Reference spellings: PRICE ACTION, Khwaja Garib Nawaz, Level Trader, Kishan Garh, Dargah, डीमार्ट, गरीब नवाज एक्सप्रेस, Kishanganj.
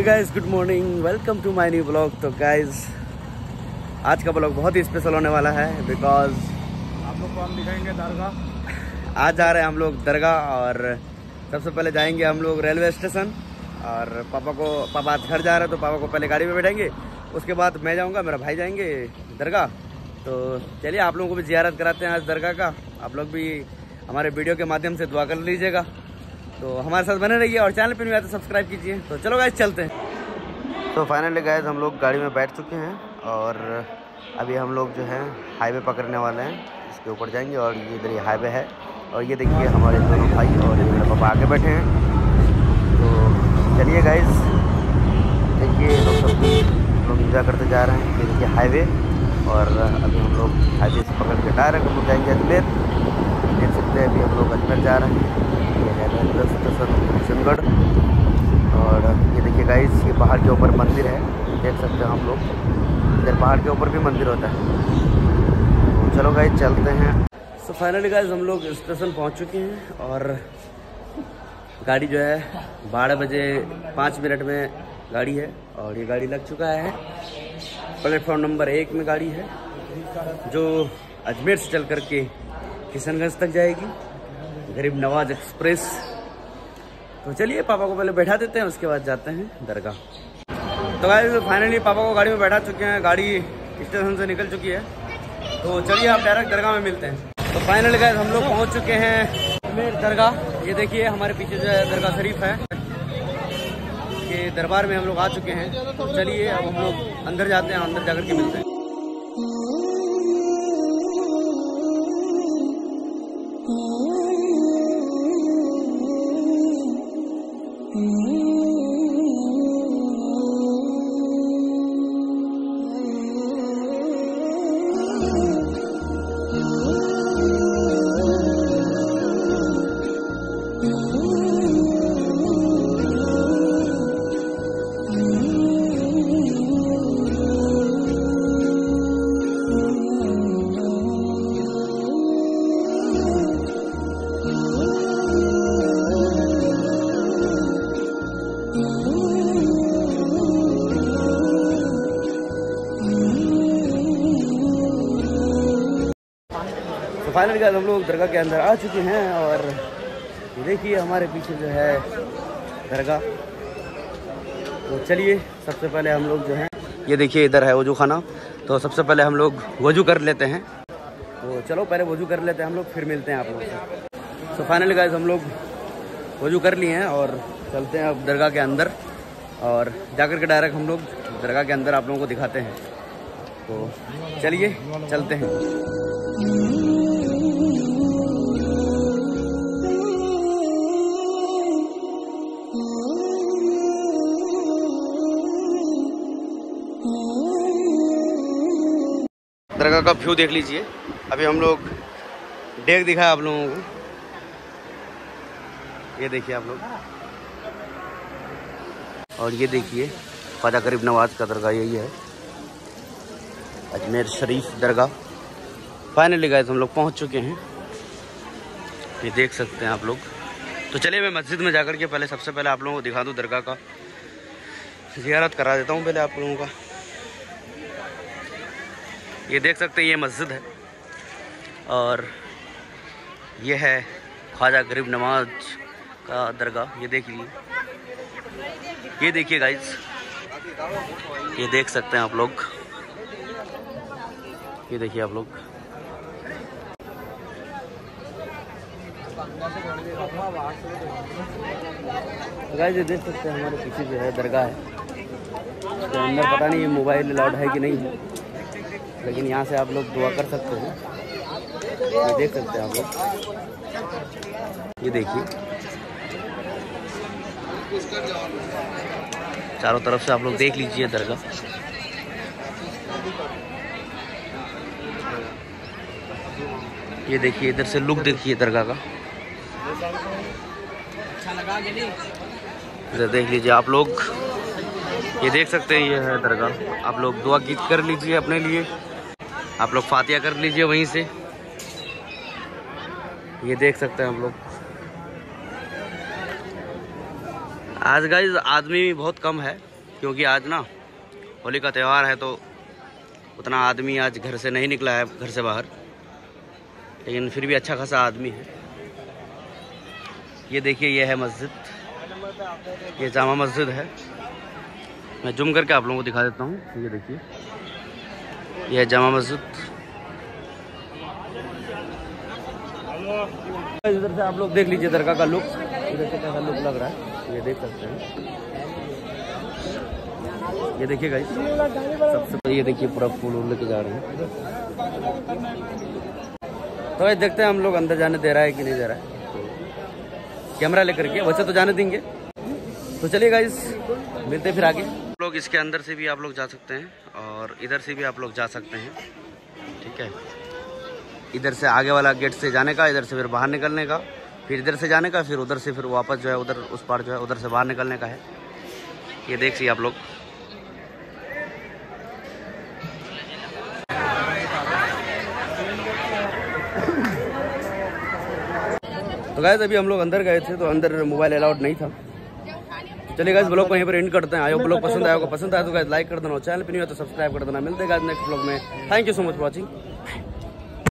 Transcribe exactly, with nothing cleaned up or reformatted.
Hey guys, good morning, welcome to my new blog. तो guys, आज का blog बहुत ही स्पेशल होने वाला है बिकॉज आप लोग को हम दिखाएंगे दरगाह। आज जा रहे हैं हम लोग दरगाह और सबसे पहले जाएंगे हम लोग रेलवे स्टेशन। और पापा को पापा आज घर जा रहे हैं तो पापा को पहले गाड़ी में बैठाएंगे, उसके बाद मैं जाऊँगा, मेरा भाई जाएंगे दरगाह। तो चलिए आप लोगों को भी जियारत कराते हैं आज दरगाह का। आप लोग भी हमारे वीडियो के माध्यम से दुआ कर लीजिएगा, तो हमारे साथ बने रहिए और चैनल पर भी आते सब्सक्राइब कीजिए। तो चलो गाइस चलते हैं। तो फाइनली गाइस हम लोग गाड़ी में बैठ चुके हैं और अभी हम लोग जो है हाईवे पकड़ने वाले हैं, इसके ऊपर जाएंगे। और ये इधर ये हाईवे है और ये देखिए हमारे दोनों भाई और ये मेरे पापा आगे बैठे हैं। तो चलिए गाइस, देखिए लोग सब लोग इंजॉय करते जा रहे हैं। ये देखिए हाईवे, और अभी हम लोग हाईवे से पकड़ के डायरेक्ट हम लोग जाएंगे अजमेर। देख सकते हैं अभी हम लोग अजमेर जा रहे हैं, किशनगढ़। और ये देखिए गाइस, ये पहाड़ के ऊपर मंदिर है, देख सकते हैं हम लोग। इधर पहाड़ के ऊपर भी मंदिर होता है। तो चलो गाइस चलते हैं। सो फाइनली गाइस हम लोग स्टेशन पहुंच चुके हैं और गाड़ी जो है बारह बजे पाँच मिनट में गाड़ी है। और ये गाड़ी लग चुका है प्लेटफॉर्म नंबर एक में गाड़ी है, जो अजमेर से चल कर के किशनगंज तक जाएगी, गरीब नवाज एक्सप्रेस। तो चलिए पापा को पहले बैठा देते हैं, उसके बाद जाते हैं दरगाह। तो गाइस फाइनली पापा को गाड़ी में बैठा चुके हैं, गाड़ी स्टेशन से निकल चुकी है। तो चलिए आप डायरेक्ट दरगाह में मिलते हैं। तो फाइनली गाइस हम लोग पहुंच चुके हैं दरगाह। ये देखिए हमारे पीछे जो है दरगाह शरीफ है, ये दरबार में हम लोग आ चुके हैं। तो चलिए अब हम लोग अंदर जाते हैं, अंदर जाकर के मिलते हैं। फाइनली गाइस हम लोग दरगाह के अंदर आ चुके हैं और देखिए हमारे पीछे जो है दरगाह। तो चलिए सबसे पहले हम लोग जो है, ये देखिए इधर है वजू खाना। तो सबसे पहले हम लोग वजू कर लेते हैं। तो चलो पहले वजू कर लेते हैं हम लोग, फिर मिलते हैं आप लोग से। तो फाइनली गाइस हम लोग वजू कर लिए हैं और चलते हैं अब दरगाह के अंदर। और जाकर के डायरेक्ट हम लोग दरगाह के अंदर आप लोगों को दिखाते हैं। तो चलिए चलते हैं। दरगाह का व्यू देख लीजिए। अभी हम लोग डेक दिखाया आप लोगों को, ये देखिए आप लोग। और ये देखिए ख्वाजा गरीब नवाज का दरगाह यही है, अजमेर शरीफ दरगाह। फाइनली गाइस हम लोग पहुंच चुके हैं, ये देख सकते हैं आप लोग। तो चलिए मैं मस्जिद में जाकर के पहले सबसे पहले आप लोगों को दिखा दूँ दरगाह का, ज़ियारत करा देता हूँ पहले आप लोगों का। ये देख सकते हैं ये मस्जिद है और ये है ख्वाजा गरीब नवाज का दरगाह। ये देख लीजिए, ये देखिए गाइस, ये देख सकते हैं आप लोग, ये देखिए आप लोग। गाइस ये देख सकते हैं हमारे पीछे जो है दरगाह है। तो अंदर पता नहीं ये मोबाइल अलाउड है कि नहीं है, लेकिन यहाँ से आप लोग दुआ कर सकते हो। ये देख सकते हैं आप लोग, ये देखिए चारों तरफ से आप लोग देख लीजिए दरगाह। ये देखिए इधर से लुक देखिए दरगाह का, इधर देख लीजिए आप लोग। ये देख सकते हैं ये है दरगाह। आप लोग दुआ गीत कर लीजिए अपने लिए, आप लोग फातिहा कर लीजिए वहीं से। ये देख सकते हैं हम लोग। आज गाइस आदमी बहुत कम है, क्योंकि आज ना होली का त्यौहार है तो उतना आदमी आज घर से नहीं निकला है, घर से बाहर, लेकिन फिर भी अच्छा खासा आदमी है। ये देखिए, ये है मस्जिद, ये जामा मस्जिद है। मैं जूम करके आप लोगों को दिखा देता हूँ। ये देखिए, यह जामा मस्जिद, इधर से आप लोग देख लीजिए दरगाह का लुक, इधर से कैसा लुक लग रहा है ये देख सकते हैं। ये देखिए गाइस, सबसे ये देखिए पूरा फूल उड़ लेके जा रहे हैं। तो ये देखते हैं हम लोग अंदर जाने दे रहा है कि नहीं दे रहा है कैमरा लेकर के, वैसे तो जाने देंगे। तो चलिए गाइस, मिलते फिर आगे। लोग इसके अंदर से भी आप लोग जा सकते हैं और इधर से भी आप लोग जा सकते हैं, ठीक है। इधर से आगे वाला गेट से जाने का, इधर से फिर बाहर निकलने का, फिर इधर से जाने का, फिर उधर से फिर वापस जो है उधर उस पार जो है उधर से बाहर निकलने का है। ये देखिए आप लोग, तो गाइस अभी हम लोग अंदर गए थे तो अंदर मोबाइल अलाउड नहीं था। चलिए गाइस, ब्लॉग को यहीं पर एंड करते हैं। आयो ब्लॉग पसंद आया होगा, पसंद आया तो गाइस लाइक कर देना, चैनल पर नहीं हो तो सब्सक्राइब कर देना। मिलते हैं गाइस नेक्स्ट ब्लॉग में। Thank you so much for watching.